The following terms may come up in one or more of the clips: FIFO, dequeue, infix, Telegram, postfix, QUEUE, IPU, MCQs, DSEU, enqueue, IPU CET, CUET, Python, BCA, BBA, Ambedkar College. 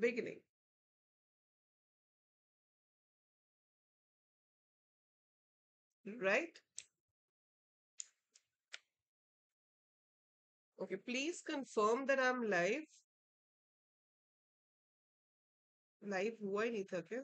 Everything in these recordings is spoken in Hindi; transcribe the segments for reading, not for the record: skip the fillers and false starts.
beginning. Right? Okay, please confirm that I'm live. Live हुआ ही नहीं था क्या?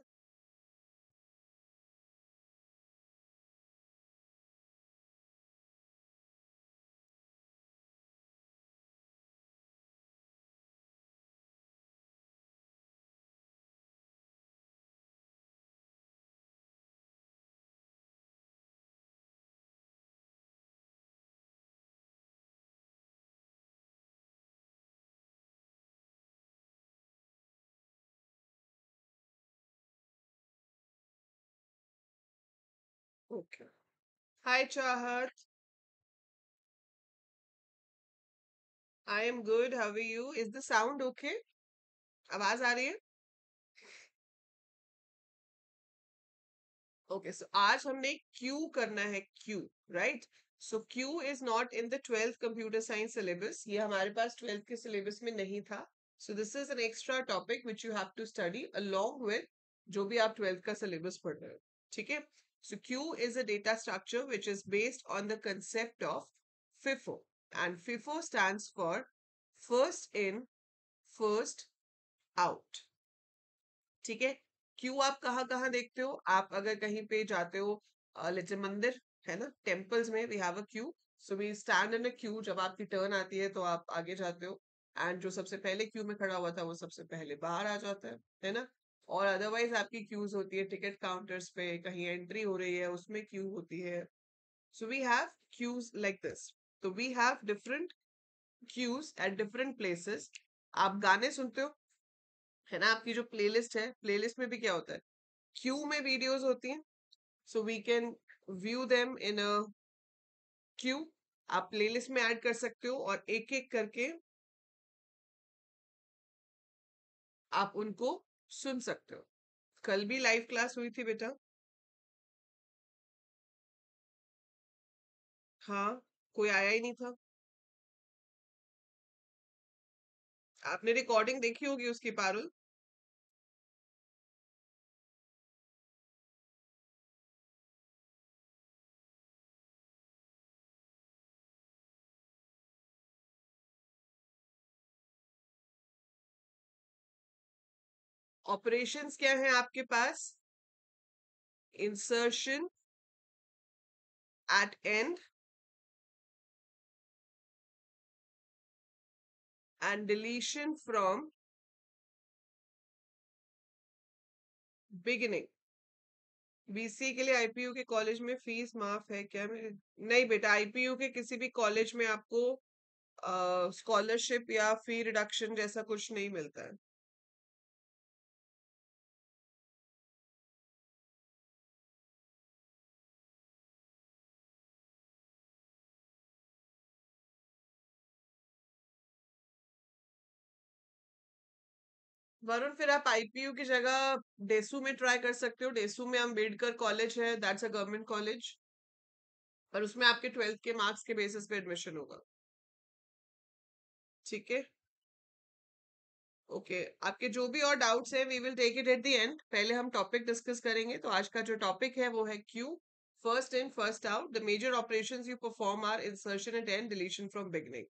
Okay. Hi, Chahat. I am good. How are you? Is the sound okay? आवाज आ रही है? Okay, so आज हमने Q करना है Q, right? So Q is not in the 12th computer science syllabus. ये हमारे पास 12th के syllabus में नहीं था. So this is an extra topic which you have to study along with जो भी आप 12th का syllabus पढ़ रहे हो. ठीक है? So Q is a data structure which is based on the concept of FIFO, and FIFO stands for first in, first out. ठीक है? Q आप कहाँ देखते हो? आप अगर कहीं पे जाते हो, let's say मंदिर है ना, temples में we have a queue, so we stand in a queue. जब आपकी turn आती है तो आप आगे जाते हो, and जो सबसे पहले queue में खड़ा हुआ था वो सबसे पहले बाहर आ जाता है ना? और अदरवाइज आपकी क्यूज होती है टिकट काउंटर्स पे, कहीं एंट्री हो रही है उसमें क्यू होती है. So we have queues like this. तो we have different queues at different places. आप गाने सुनते हो है ना, आपकी जो प्लेलिस्ट है, प्लेलिस्ट में भी क्या होता है, क्यू में वीडियोस होती हैं. So we can view them in a queue. आप प्लेलिस्ट में ऐड कर सकते हो और एक एक करके आप उनको सुन सकते हो. कल भी लाइव क्लास हुई थी बेटा. हाँ, कोई आया ही नहीं था. आपने रिकॉर्डिंग देखी होगी उसकी पारुल. ऑपरेशंस क्या है आपके पास? Insertion at end and deletion from beginning. BC के लिए आईपीयू के कॉलेज में फीस माफ है क्या? मेरे नहीं बेटा, आईपीयू के किसी भी कॉलेज में आपको स्कॉलरशिप या फी रिडक्शन जैसा कुछ नहीं मिलता है. वरुण, फिर आप आईपीयू की जगह डेसू में ट्राई कर सकते हो. डेसू में अम्बेडकर कॉलेज है, दैट्स अ गवर्नमेंट कॉलेज, और उसमें आपके 12th के मार्क्स के बेसिस पे एडमिशन होगा. ठीक है? ओके, आपके जो भी और डाउट्स हैं we will take it at the end. पहले हम टॉपिक डिस्कस करेंगे. तो आज का जो टॉपिक है वो है queue, first in first out. The major operations you perform are insertion at end, deletion from beginning.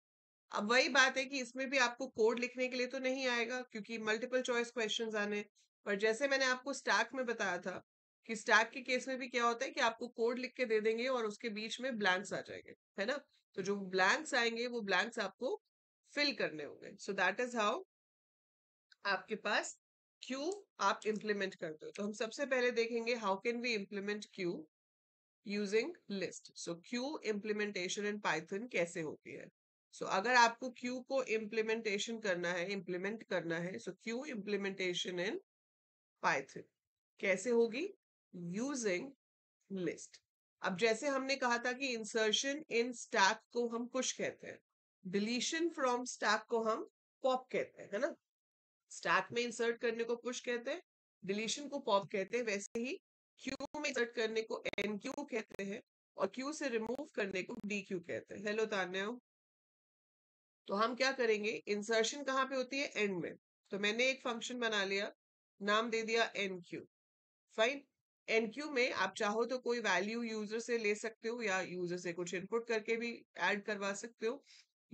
अब वही बात है कि इसमें भी आपको कोड लिखने के लिए तो नहीं आएगा क्योंकि मल्टीपल चॉइस क्वेश्चंस आने, पर जैसे मैंने आपको स्टैक में बताया था कि स्टैक के केस में भी क्या होता है कि आपको कोड लिख के दे देंगे और उसके बीच में ब्लैंक्स आ जाएंगे है ना. तो जो ब्लैंक्स आएंगे वो ब्लैंक्स आपको फिल करने होंगे. सो दैट इज हाउ आपके पास क्यू आप इम्प्लीमेंट करते हो. तो हम सबसे पहले देखेंगे how can we implement queue using list. So queue implementation in Python कैसे होती है? सो अगर आपको क्यू को इम्प्लीमेंटेशन करना है, इम्प्लीमेंट करना है, so queue implementation in Python कैसे होगी? Using list. अब जैसे हमने कहा था कि इंसर्शन इन स्टैक को हम पुश कहते हैं, डिलीशन फ्रॉम स्टैक को हम पॉप कहते हैं है ना. स्टैक में इंसर्ट करने को पुश कहते हैं, डिलीशन को पॉप कहते हैं, वैसे ही क्यू में इंसर्ट करने को एनक्यू कहते हैं और क्यू से रिमूव करने को डीक्यू कहते हैं. हेलो तान्या. तो हम क्या करेंगे, इंसर्शन कहाँ पे होती है? एंड में. तो मैंने एक फंक्शन बना लिया, नाम दे दिया एनक्यू। फाइन, एनक्यू में आप चाहो तो कोई वैल्यू यूजर से ले सकते हो या यूजर से कुछ इनपुट करके भी ऐड करवा सकते हो।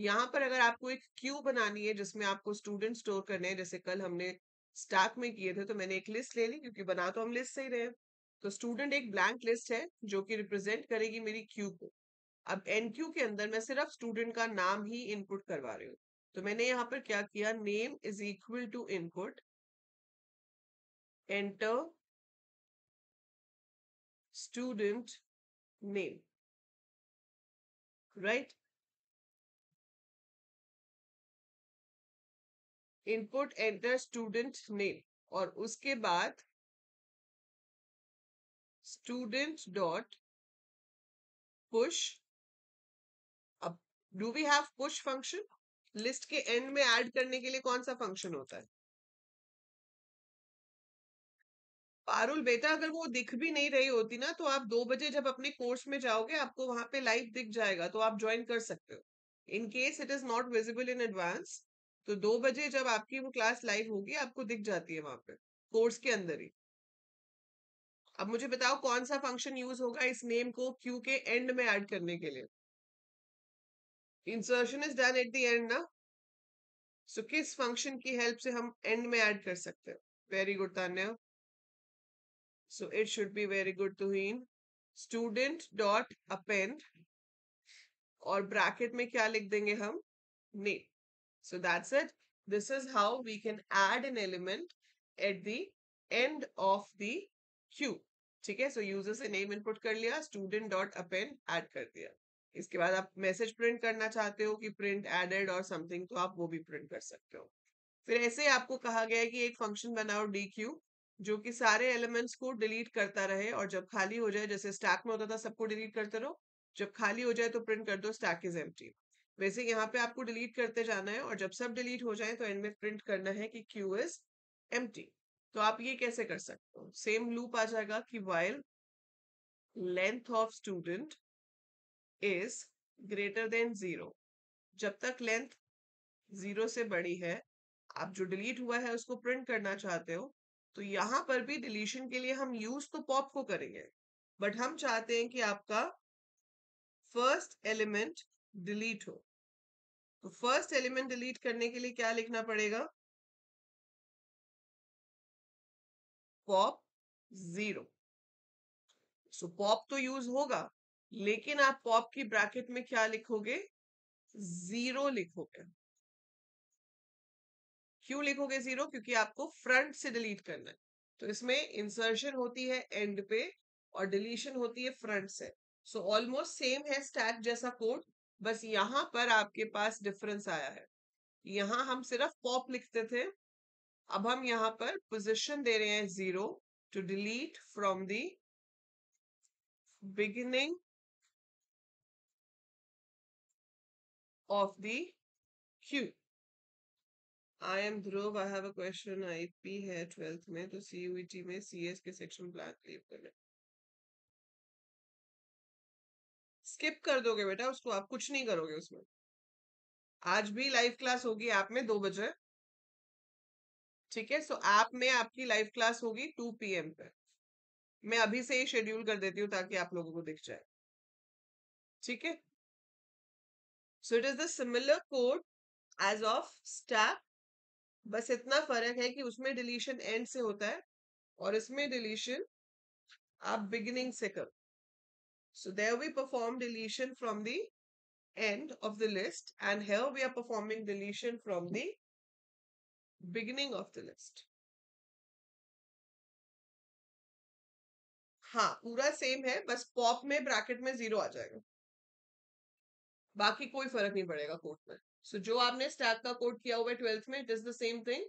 यहाँ पर अगर आपको एक क्यू बनानी है जिसमें आपको स्टूडेंट स्टोर करने हैं, जैसे कल हमने स्टैक में किए थे, तो मैंने एक लिस्ट ले ली क्योंकि बना तो हम लिस्ट से ही रहे हैं। तो स्टूडेंट एक ब्लैंक लिस्ट है जो कि रिप्रेजेंट करेगी मेरी क्यू को। अब एनक्यू के अंदर मैं सिर्फ स्टूडेंट का नाम ही इनपुट करवा रही हूँ। तो मैंने यहाँ पर क्या किया, name is equal to input, enter student name, right. Input enter student name, और उसके बाद स्टूडेंट डॉट पुश। अब do we have push function? List के एंड में ऐड करने के लिए कौन सा फंक्शन होता है? पारुल बेटा, अगर वो दिख भी नहीं रही होती ना तो आप 2 बजे जब अपने कोर्स में जाओगे आपको वहां पे लाइव दिख जाएगा, तो आप ज्वाइन कर सकते हो। In case it is not visible in advance, तो 2 बजे जब आपकी वो क्लास लाइव होगी आपको दिख जाती है वहां पे कोर्स के अंदर ही। अब मुझे बताओ कौन सा फंक्शन यूज होगा इस नेम को क्यू के एंड में ऐड करने के लिए? Insertion is done at the end ना, सो किस फंक्शन की हेल्प से हम एंड में ऐड कर सकते हैं? Very good Tanya, so it should be very good Tuhin. Student dot append और ब्रैकेट में क्या लिख देंगे हम? Name. So that's it. This is how we can add an element at the end of the queue. ठीक है, so user से name input कर लिया, student dot append add कर दिया। इसके बाद आप message print करना चाहते हो कि print added or something, तो आप वो भी print कर सकते हो। फिर ऐसे आपको कहा गया है कि एक function बनाओ dq जो कि सारे elements को delete करता रहे, और जब खाली हो जाए, जैसे stack में होता था सबको delete करते रहो, जब खाली हो जाए तो print कर दो stack is empty। वैसे यहाँ पे आपको डिलीट करते जाना है और जब सब डिलीट हो जाए तो एंड में प्रिंट करना है कि क्यू इज एम्प्टी। तो आप ये कैसे कर सकते हो? सेम लूप आ जाएगा कि while length of student is greater than 0, जब तक लेंथ 0 से बड़ी है आप जो डिलीट हुआ है उसको प्रिंट करना चाहते हो। तो यहाँ पर भी डिलीशन के लिए हम यूज तो पॉप को करेंगे, बट हम चाहते हैं कि आपका फर्स्ट एलिमेंट डिलीट हो। तो फर्स्ट एलिमेंट डिलीट करने के लिए क्या लिखना पड़ेगा? पॉप 0। सो पॉप तो यूज होगा, लेकिन आप पॉप की ब्रैकेट में क्या लिखोगे? 0 लिखोगे। क्यों लिखोगे 0? क्योंकि आपको फ्रंट से डिलीट करना है। तो इसमें इंसर्शन होती है एंड पे और डिलीशन होती है फ्रंट से। सो ऑलमोस्ट सेम है स्टैक जैसा कोड, बस यहाँ पर आपके पास डिफरेंस आया है। यहाँ हम सिर्फ पॉप लिखते थे, अब हम यहाँ पर पोजीशन दे रहे हैं 0 to delete from the beginning of the queue. I am Dhruv, I have a question. IP है 12th में, तो सीयूईटी में सीएस के सेक्शन ब्लैंक लीव करना, स्किप कर दोगे बेटा उसको, आप कुछ नहीं करोगे उसमें। आज भी लाइव क्लास होगी ऐप में 2 बजे, ठीक है? सो ऐप में आपकी लाइव क्लास होगी 2 PM पे। मैं अभी से ही शेड्यूल कर देती हूँ ताकि आप लोगों को दिख जाए, ठीक है? So it is the similar code as of stack, बस इतना फर्क है कि उसमें डिलीशन एंड से होता है और इसमें डिलीशन आप बिगिनिंग से करो। So there we perform deletion from the end of the list, and here we are performing deletion from the beginning of the list. हाँ, पूरा सेम है, बस पॉप में ब्रैकेट में 0 आ जाएगा, बाकी कोई फर्क नहीं पड़ेगा कोड में। So जो आपने स्टैक का कोड किया हुआ है 12th में, it is the same thing,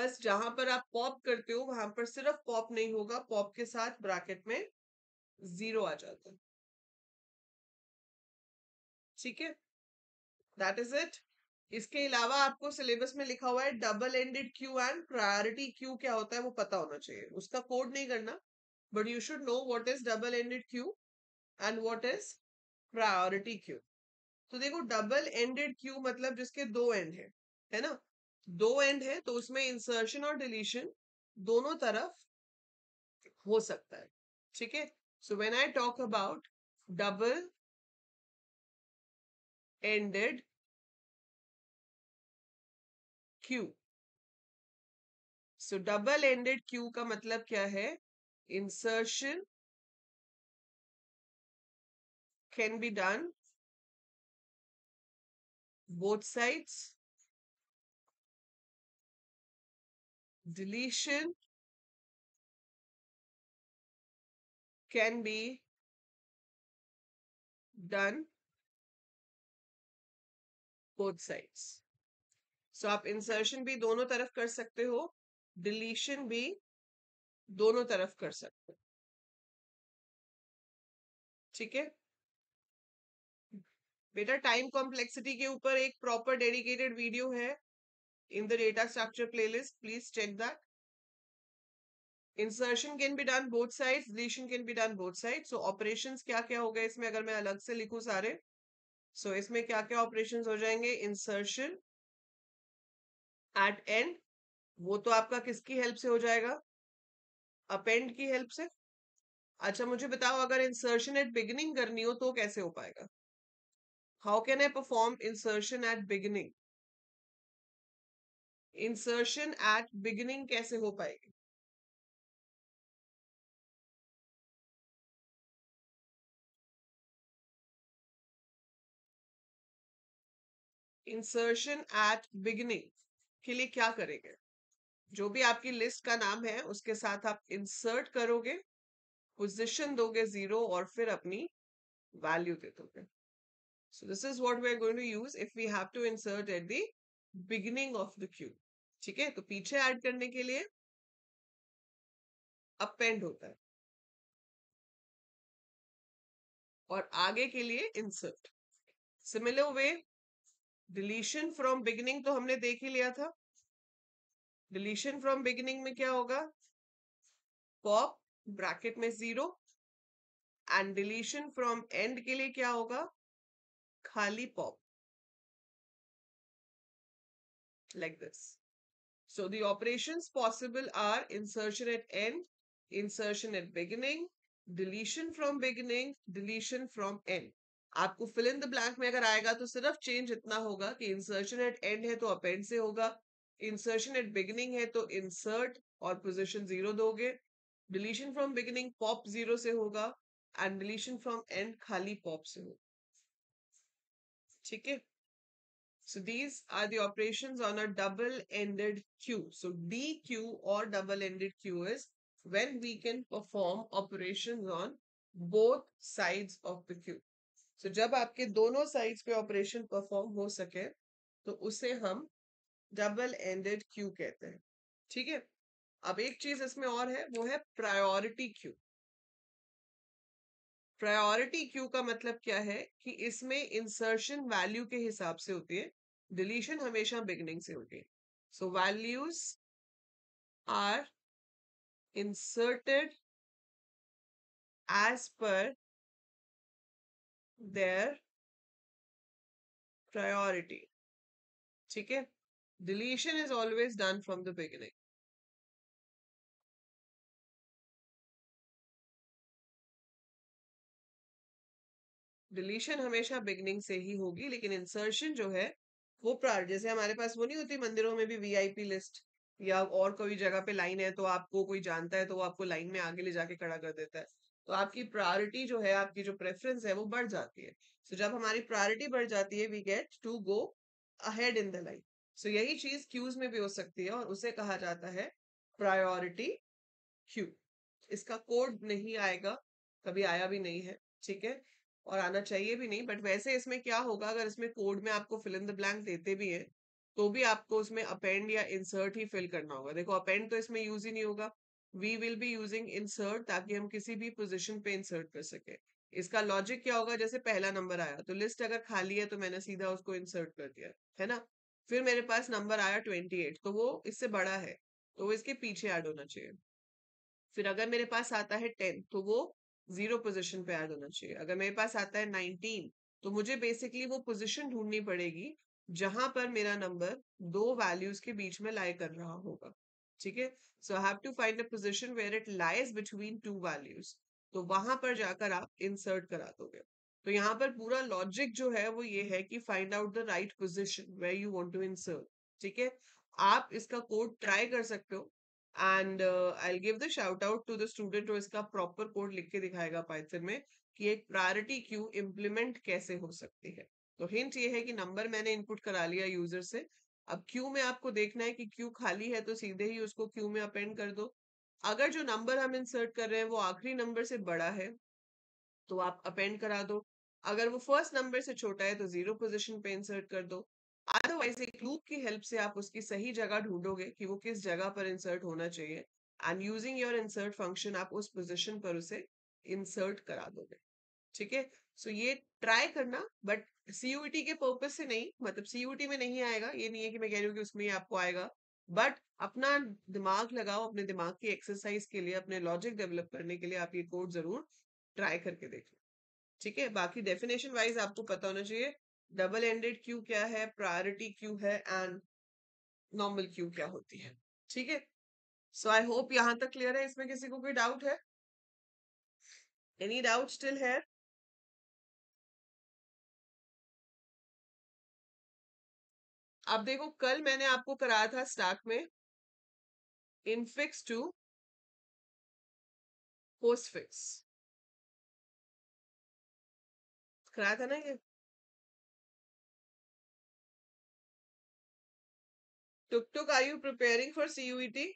बस जहां पर आप पॉप करते हो वहां पर सिर्फ पॉप नहीं होगा, पॉप के साथ ब्रैकेट में 0 आ जाता है, ठीक है? That is it. इसके अलावा आपको सिलेबस में लिखा हुआ है double ended queue and priority queue क्या होता है वो पता होना चाहिए। उसका कोड नहीं करना, but you should know what is double ended queue and what is priority queue. तो देखो, डबल एंडेड क्यू मतलब जिसके 2 एंड है ना? दो एंड है तो उसमें इंसर्शन और डिलीशन दोनों तरफ हो सकता है. ठीक है. So when I talk about double ended queue, so double ended queue का मतलब क्या है? Insertion can be done both sides, deletion can be done both sides. So आप insertion भी दोनों तरफ कर सकते हो, deletion भी दोनों तरफ कर सकते हो. ठीक है बेटा, टाइम कॉम्प्लेक्सिटी के ऊपर एक प्रॉपर डेडिकेटेड वीडियो है in the data structure playlist, please check that. Insertion can be done both sides, deletion can be done both sides. So operations क्या क्या हो गए इसमें, अगर मैं अलग से लिखूं सारे, सो इसमें क्या क्या ऑपरेशंस हो जाएंगे? इंसर्शन एट एंड, वो तो आपका किसकी हेल्प से हो जाएगा? अपेंड की हेल्प से. अच्छा मुझे बताओ, अगर इंसर्शन एट बिगिनिंग करनी हो तो कैसे हो पाएगा? How can I perform insertion at beginning? Insertion at beginning कैसे हो पाएगी? Insertion at beginning के लिए क्या करेंगे? जो भी आपकी लिस्ट का नाम है उसके साथ आप insert करोगे, position दोगे 0 और फिर अपनी value दे दोगे. So this is what we are going to use if we have to insert at the beginning of the queue. ठीक है, तो पीछे ऐड करने के लिए append होता है और आगे के लिए insert. Similar way, deletion from beginning तो हमने देख ही लिया था. Deletion from beginning में क्या होगा? Pop bracket में 0 and deletion from end के लिए क्या होगा? खाली pop, like this. So the operations possible are insertion at end, insertion at beginning, deletion from beginning, deletion from end. आपको फिल इन द ब्लैंक में अगर आएगा तो सिर्फ चेंज इतना होगा कि इंसर्शन एट एंड है तो अपेंड से होगा, इंसर्शन एट बिगिनिंग है तो इंसर्ट और पोजिशन 0 दोगे, डिलीशन फ्रॉम बिगिनिंग पॉप 0 से होगा एंड डिलीशन फ्रॉम एंड खाली पॉप से होगा. ठीक है. So these are the operations on a double ended queue. So D Q और double ended queue is when we can perform operations on both sides of the queue. So जब आपके दोनों साइड्स पे ऑपरेशन परफॉर्म हो सके तो उसे हम डबल एंडेड क्यू कहते हैं. ठीक है. अब एक चीज इसमें और है, वो है प्रायोरिटी क्यू. प्रायोरिटी क्यू का मतलब क्या है कि इसमें इंसर्शन वैल्यू के हिसाब से होती है, डिलीशन हमेशा बिगिनिंग से होती है. So values are inserted as per their priority. ठीक है. Deletion is always done from the beginning. Deletion हमेशा बिगनिंग से ही होगी, लेकिन इंसर्शन जो है वो प्रायर, जैसे हमारे पास वो नहीं होती मंदिरों में भी वीआईपी लिस्ट, या और कोई जगह पे लाइन है तो आपको कोई जानता है तो वो आपको लाइन में आगे ले जाके खड़ा कर देता है, तो आपकी प्रायोरिटी जो है, आपकी जो प्रेफरेंस है वो बढ़ जाती है. सो जब हमारी प्रायोरिटी बढ़ जाती है, we get to go ahead in the line. So यही चीज क्यूज में भी हो सकती है और उसे कहा जाता है प्रायोरिटी क्यू. इसका कोड नहीं आएगा, कभी आया भी नहीं है. ठीक है, और आना चाहिए भी नहीं. बट वैसे इसमें क्या होगा, अगर इसमें कोड में आपको फिल इन द ब्लैंक देते भी हैं तो भी आपको उसमें अपेंड या इंसर्ट ही फिल करना होगा. देखो अपेंड तो इसमें यूज ही नहीं होगा, we will be using insert ताकि हम किसी भी पोजीशन पे इंसर्ट कर सके. इसका लॉजिक क्या होगा, जैसे पहला नंबर आया तो लिस्ट अगर खाली है तो मैंने सीधा उसको इंसर्ट कर दिया है ना. फिर मेरे पास नंबर आया 28, तो वो इससे बड़ा है तो वो इसके पीछे ऐड होना चाहिए. फिर अगर मेरे पास आता है 10 तो वो 0 पोजीशन पे ऐड होना चाहिए. अगर मेरे पास आता है 19 तो मुझे बेसिकली वो पोजीशन ढूंढनी पड़ेगी जहां पर मेरा नंबर दो वैल्यूज के बीच में लाई कर रहा होगा, ठीक है। So I have to find a position where it lies between two values, तो वहां पर जाकर आप इंसर्ट करा दोगे। तो यहाँ पर पूरा लॉजिक जो है वो ये है कि find out the right position where you want to insert, ठीक है। आप इसका कोड ट्राई कर सकते हो and I will give the shout out to the student जो इसका प्रॉपर कोड लिख के दिखाएगा पाइथन में कि एक प्रायोरिटी क्यू इम्प्लीमेंट कैसे हो सकती है। तो हिंट ये है कि नंबर मैंने इनपुट करा लिया यूजर से, अब क्यू में आपको देखना है कि क्यू खाली है तो सीधे ही उसको क्यू में अपेंड कर दो। अगर जो नंबर हम इंसर्ट कर रहे हैं वो आखिरी नंबर से बड़ा है तो आप अपेंड करा दो, अगर वो फर्स्ट नंबर से छोटा है तो जीरो पोजीशन पे इंसर्ट कर दो। अदरवाइज एक लूप की हेल्प से आप उसकी सही जगह ढूंढोगे कि वो किस जगह पर इंसर्ट होना चाहिए and using your insert function आप उस पोजीशन पर उसे इंसर्ट करा दोगे, ठीक है। सो ये ट्राई करना, बट सीयूईटी के पर्पज से नहीं, मतलब सीयूईटी में नहीं आएगा, ये नहीं है कि मैं कह रही हूँ कि उसमें आपको आएगा, बट अपना दिमाग लगाओ, अपने दिमाग की एक्सरसाइज के लिए, अपने लॉजिक डेवलप करने के लिए आप ये कोड जरूर ट्राई करके देखो, ठीक है। बाकी डेफिनेशन वाइज आपको पता होना चाहिए डबल एंडेड क्यू क्या है, प्रायोरिटी क्यू है एंड नॉर्मल क्यू क्या होती है, ठीक है। सो आई होप यहाँ तक क्लियर है, इसमें किसी को कोई डाउट है? एनी डाउट स्टिल है? अब देखो कल मैंने आपको कराया था स्टैक में इनफिक्स टू पोस्टफिक्स कराया था ना, ये टुक, are you preparing for CUET?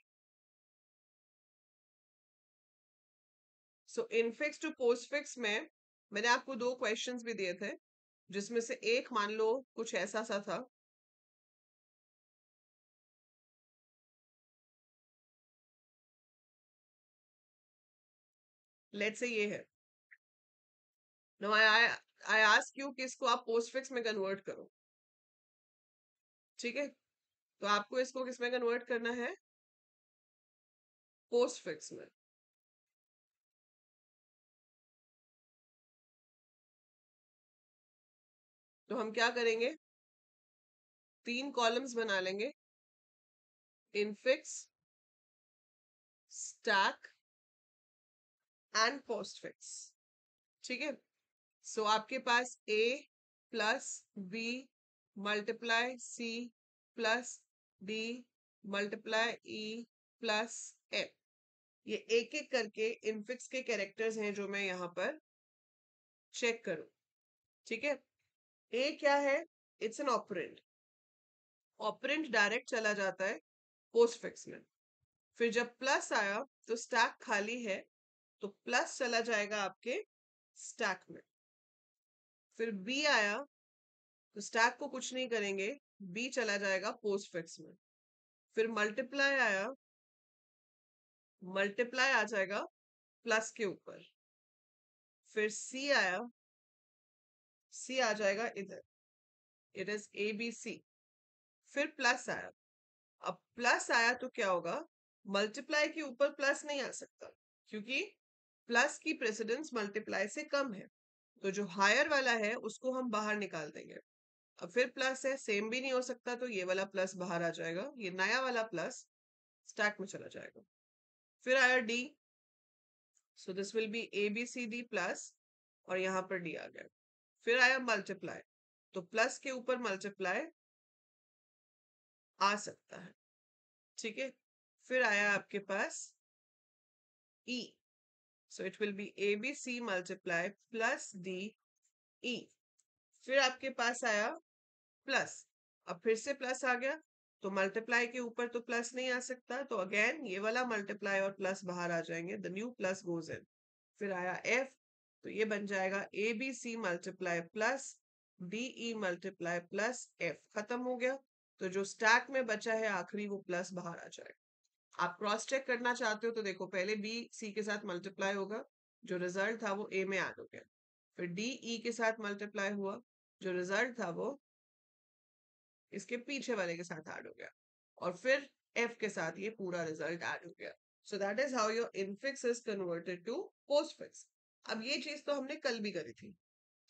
So infix to postfix में मैंने आपको दो क्वेश्चंस भी दिए थे जिसमें से एक मान लो कुछ ऐसा सा था, लेट्स से ये है, नो आई आस्क यू कि इसको आप पोस्टफिक्स में कन्वर्ट करो, ठीक है। तो आपको इसको किसमें कन्वर्ट करना है? पोस्टफिक्स में। तो हम क्या करेंगे, तीन कॉलम्स बना लेंगे, इनफिक्स, स्टैक एंड पोस्टफिक्स, ठीक है। सो आपके पास A plus B multiply C plus D multiply E plus F, ये एक एक करके इनफिक्स के कैरेक्टर्स हैं जो मैं यहाँ पर चेक करूं, ठीक है। ए क्या है? It's an operand, operand direct चला जाता है पोस्टफिक्स में। फिर जब प्लस आया तो स्टैक खाली है तो प्लस चला जाएगा आपके स्टैक में। फिर बी आया तो स्टैक को कुछ नहीं करेंगे, बी चला जाएगा पोस्टफिक्स में। फिर मल्टीप्लाई आया, मल्टीप्लाई आ जाएगा प्लस के ऊपर। फिर सी आया, सी आ जाएगा इधर, it is A B C. फिर प्लस आया, अब प्लस आया तो क्या होगा, मल्टीप्लाई के ऊपर प्लस नहीं आ सकता क्योंकि प्लस की प्रेसिडेंस मल्टीप्लाई से कम है, तो जो हायर वाला है उसको हम बाहर निकाल देंगे। अब फिर प्लस है, सेम भी नहीं हो सकता, तो ये वाला प्लस बाहर आ जाएगा, ये नया वाला प्लस स्टैक में चला जाएगा। फिर आया D, so this will be A B C D plus, और यहाँ पर डी आ गया। फिर आया मल्टीप्लाई, तो प्लस के ऊपर मल्टीप्लाई आ सकता है, ठीक है। फिर आया आपके पास E, so it will be A B C multiply plus D E. फिर आपके पास आया प्लस, अब फिर से प्लस आ गया, तो मल्टीप्लाई के ऊपर तो प्लस नहीं आ सकता, तो अगेन ये वाला मल्टीप्लाई और प्लस बाहर आ जाएंगे, the new plus goes in. फिर आया एफ, तो ये बन जाएगा A B C multiply plus D E multiply plus F, खत्म हो गया। तो जो स्टैक में बचा है आखिरी वो प्लस बाहर आ जाएगा। आप क्रॉस चेक करना चाहते हो तो देखो, पहले बी सी के साथ मल्टीप्लाई होगा, जो रिजल्ट था वो ए में ऐड हो गया। फिर डी ई के साथ मल्टीप्लाई हुआ, जो रिजल्ट था वो इसके पीछे वाले के साथ ऐड हो गया, और फिर एफ के साथ ये पूरा रिजल्ट ऐड हो गया। So that is how your infix is converted to postfix. अब ये चीज तो हमने कल भी करी थी,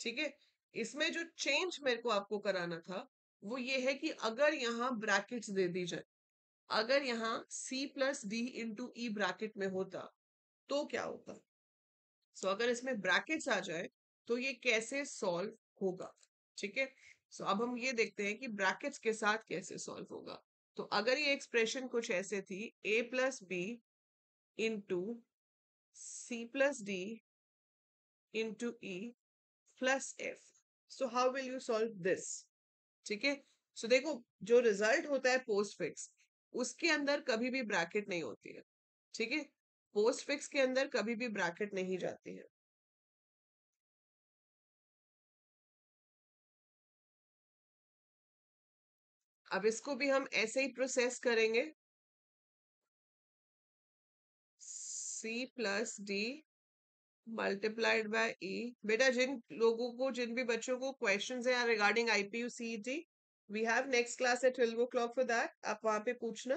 ठीक है। इसमें जो चेंज मेरे को आपको कराना था वो ये है कि अगर यहाँ ब्रैकेट्स दे दी जाए, अगर यहाँ C+D इंटू ई ब्रैकेट में होता तो क्या होता। सो अगर इसमें ब्रैकेट्स आ जाए तो ये कैसे सॉल्व होगा, ठीक है। सो अब हम ये देखते हैं कि ब्रैकेट्स के साथ कैसे सॉल्व होगा। तो अगर ये एक्सप्रेशन कुछ ऐसे थी A+B into C+D into E plus F, so how will you solve this, ठीक है। सो देखो जो रिजल्ट होता है पोस्टफिक्स, उसके अंदर कभी भी ब्रैकेट नहीं होती है, ठीक है। पोस्टफिक्स के अंदर कभी भी ब्रैकेट नहीं जाती है। अब इसको भी हम ऐसे ही प्रोसेस करेंगे, C+D मल्टीप्लाइड बाय ई। बेटा जिन भी बच्चों को क्वेश्चंस हैं regarding IPU CET, we have next class at 12 o'clock for that, आप वहां पे पूछना,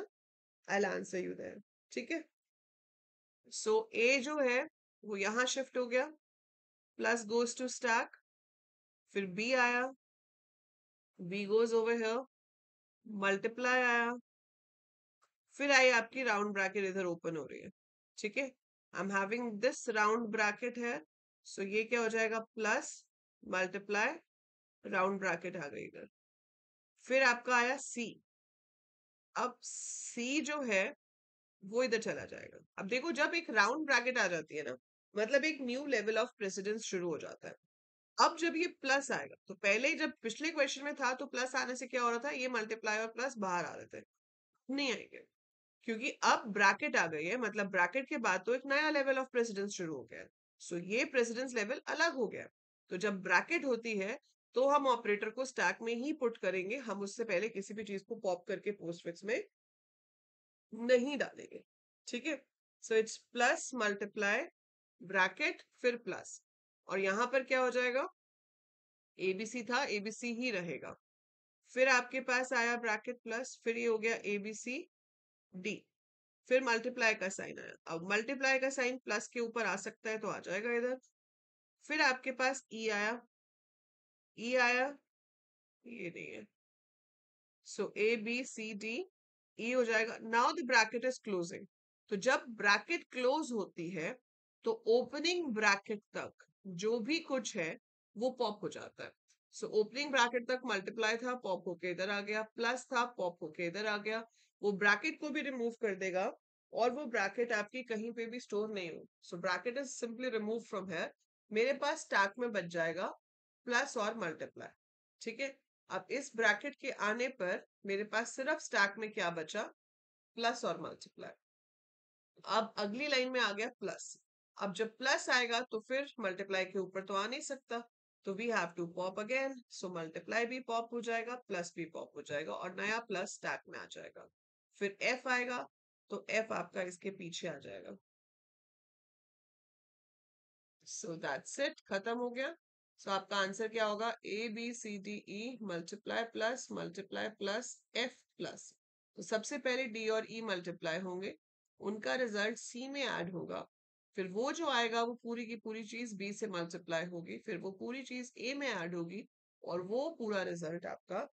I will answer you there, ठीक है। सो ए जो है वो यहाँ शिफ्ट हो गया, प्लस गोज टू स्टैक, फिर बी आया, B goes over here, multiply आया, फिर आई आपकी राउंड ब्रैकेट इधर ओपन हो रही है, ठीक है। I am having this round bracket है, सो ये क्या हो जाएगा, प्लस मल्टीप्लाई राउंड ब्रैकेट आ गई इधर, फिर आपका आया सी। अब सी जो है वो इधर चला जाएगा। अब देखो जब एक राउंड ब्रैकेट आ जाती है ना, मतलब एक न्यू लेवल ऑफ प्रेसिडेंस शुरू हो जाता है। अब जब ये प्लस आएगा, तो पहले जब पिछले क्वेश्चन में था तो प्लस आने से क्या हो रहा था, ये मल्टीप्लाई और प्लस बाहर आ रहे थे, नहीं आएंगे क्योंकि अब ब्रैकेट आ गई है, मतलब ब्रैकेट के बाद तो एक नया लेवल ऑफ प्रेसिडेंस शुरू हो गया। सो ये प्रेसिडेंस लेवल अलग हो गया। तो जब ब्रैकेट होती है तो हम ऑपरेटर को स्टैक में ही पुट करेंगे, हम उससे पहले किसी भी चीज को पॉप करके पोस्टफिक्स में नहीं डालेंगे, ठीक है। So it's plus multiply bracket फिर प्लस, और यहाँ पर क्या हो जाएगा, एबीसी था, एबीसी ही रहेगा, फिर आपके पास आया ब्रैकेट प्लस, फिर ये हो गया एबीसी डी, फिर मल्टीप्लाई का साइन आया। अब मल्टीप्लाई का साइन प्लस के ऊपर आ सकता है तो आ जाएगा इधर, फिर आपके पास ई आया, ई आया, ये नहीं है, सो ए बी सी डी ई हो जाएगा। Now the bracket is closing, तो जब ब्रैकेट क्लोज होती है तो ओपनिंग ब्रैकेट तक जो भी कुछ है वो पॉप हो जाता है। सो ओपनिंग ब्रैकेट तक मल्टीप्लाई था, पॉप होके इधर आ गया, प्लस था, पॉप होके इधर आ गया, वो ब्रैकेट को भी रिमूव कर देगा और वो ब्रैकेट आपकी कहीं पे भी स्टोर नहीं हो। So bracket is simply remove from here, मेरे पास स्टैक में बच जाएगा प्लस और मल्टीप्लाई, ठीक है। अब इस ब्रैकेट के आने पर मेरे पास सिर्फ स्टैक में क्या बचा, प्लस और मल्टीप्लाई। अब अगली लाइन में आ गया प्लस, अब जब प्लस आएगा तो फिर मल्टीप्लाई के ऊपर तो आ नहीं सकता, तो we have to pop again. So multiply भी पॉप हो जाएगा, प्लस भी पॉप हो जाएगा, और नया प्लस स्टैक में आ जाएगा। फिर एफ आएगा तो एफ आपका इसके पीछे आ जाएगा। सो दैट्स इट, खत्म हो गया। सो आपका आंसर क्या होगा, A B C D E multiply plus F plus. तो सबसे पहले डी और ई मल्टीप्लाई होंगे, उनका रिजल्ट सी में ऐड होगा, फिर वो जो आएगा वो पूरी की पूरी चीज बी से मल्टीप्लाई होगी, फिर वो पूरी चीज ए में ऐड होगी, और वो पूरा रिजल्ट आपका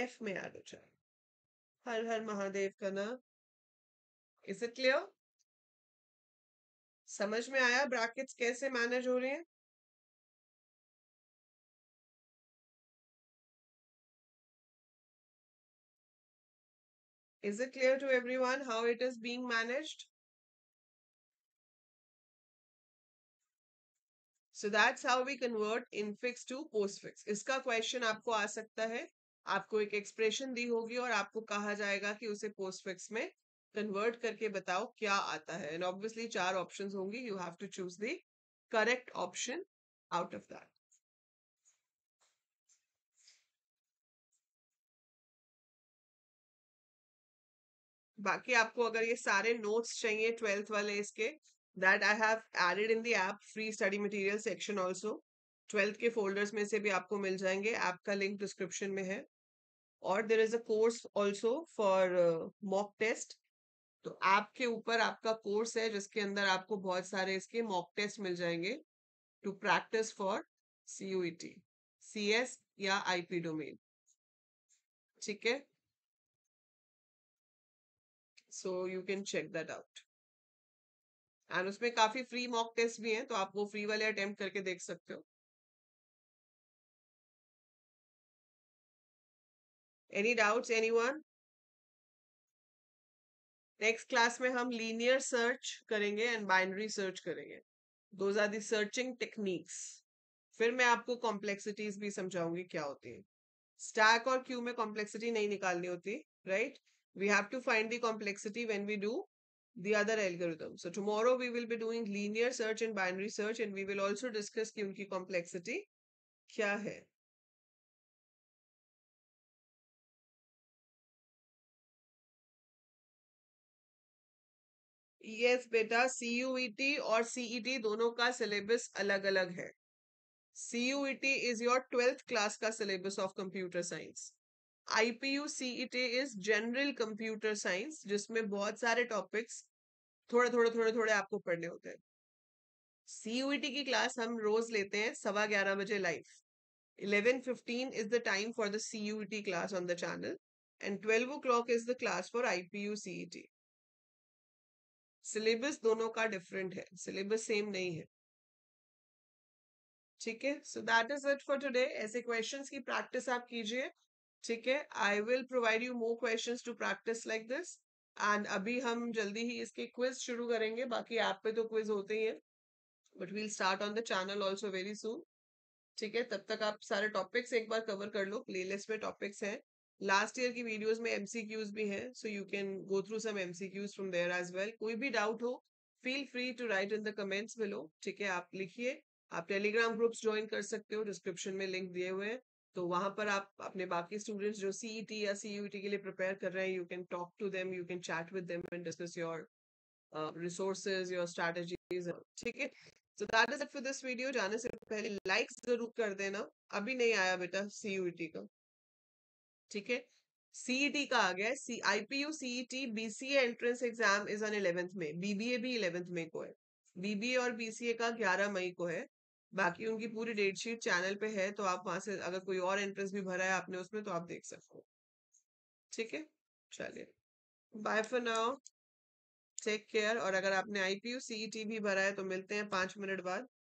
एफ में ऐड हो जाएगा। हर हर महादेव का नाम। Is it clear? समझ में आया ब्रैकेट्स कैसे मैनेज हो रहे हैं? Is it clear to everyone how it is being managed? So that's how we convert infix to postfix. इसका क्वेश्चन आपको आ सकता है, आपको एक एक्सप्रेशन दी होगी और आपको कहा जाएगा कि उसे पोस्टफिक्स में कन्वर्ट करके बताओ क्या आता है, एंड ऑब्वियसली 4 ऑप्शंस होंगी, you have to choose the correct option out of that. बाकी आपको अगर ये सारे नोट्स चाहिए 12th वाले इसके, that I have added in the app free study material section also. 12th के फोल्डर्स में से भी आपको मिल जाएंगे, ऐप का लिंक डिस्क्रिप्शन में है, और there is a course also for mock test. तो ऐप के ऊपर आपका कोर्स है जिसके अंदर आपको बहुत सारे इसके मॉक टेस्ट मिल जाएंगे to practice for CUET, CS या IP डोमेन। ठीक है, so you can check that out. And उसमें काफी फ्री मॉक टेस्ट भी हैं, तो आप वो फ्री वाले अटेम्प्ट करके देख सकते हो। Any doubts anyone? Next class में हम लीनियर सर्च करेंगे एंड बाइनरी सर्च करेंगे, those are the searching techniques. फिर मैं आपको कॉम्प्लेक्सिटीज भी समझाऊंगी क्या होती है। स्टैक और क्यू में कॉम्प्लेक्सिटी नहीं निकालनी होती, right? We have to find the complexity when we do the other algorithm. So tomorrow we will be doing linear search and binary search, and we will also discuss कि उनकी complexity क्या है। Yes बेटा, CUET और CET दोनों का syllabus अलग अलग है। CUET is your 12th class का syllabus of computer science. IPU CET is general computer science, जिसमें बहुत सारे टॉपिक्स थोड़े आपको पढ़ने होते हैं। CUET की क्लास हम रोज लेते हैं 11:15 बजे live. 11:15 is the time for the CUET class on the channel, and 12 o'clock is the class for IPU CET। Syllabus दोनों का डिफरेंट है, सिलेबस सेम नहीं है, ठीक है? So that is it for today. ऐसे क्वेश्चंस की प्रैक्टिस आप कीजिए, ठीक है? I will provide you more questions to practice like this. And अभी हम जल्दी ही इसके क्विज शुरू करेंगे, बाकी ऐप पे तो क्विज होते ही है, but we'll start on the channel also very soon, ठीक है? तब तक आप सारे टॉपिक्स एक बार कवर कर लो, प्लेलिस्ट में टॉपिक्स हैं, लास्ट ईयर की वीडियोज में MCQs भी हैं, so you can go through some MCQs from there as well. कोई भी डाउट हो feel free to write in the comments below, ठीक है? आप लिखिए, आप टेलीग्राम ग्रुप्स ज्वाइन कर सकते हो, डिस्क्रिप्शन में लिंक दिए हुए हैं, तो वहां पर आप अपने बाकी स्टूडेंट्स जो CET या CUET के लिए प्रिपेयर कर रहे हैं, you can talk to them, you can chat with them and discuss your resources, your strategies, ठीक है? So that is it for this video. जाने से पहले लाइक जरूर कर देना। अभी नहीं आया बेटा CUET का, ठीक है? CET का आ गया। IPU CET BCA entrance exam is on 11th May, BBA भी 11th May को है, BBA और BCA का 11 मई को है। बाकी उनकी पूरी डेट शीट चैनल पे है, तो आप वहां से अगर कोई और एंट्रेंस भी भरा है आपने उसमें, तो आप देख सकते हो, ठीक है? चलिए, bye for now, take care. और अगर आपने IPU CET भी भरा है तो मिलते हैं 5 मिनट बाद।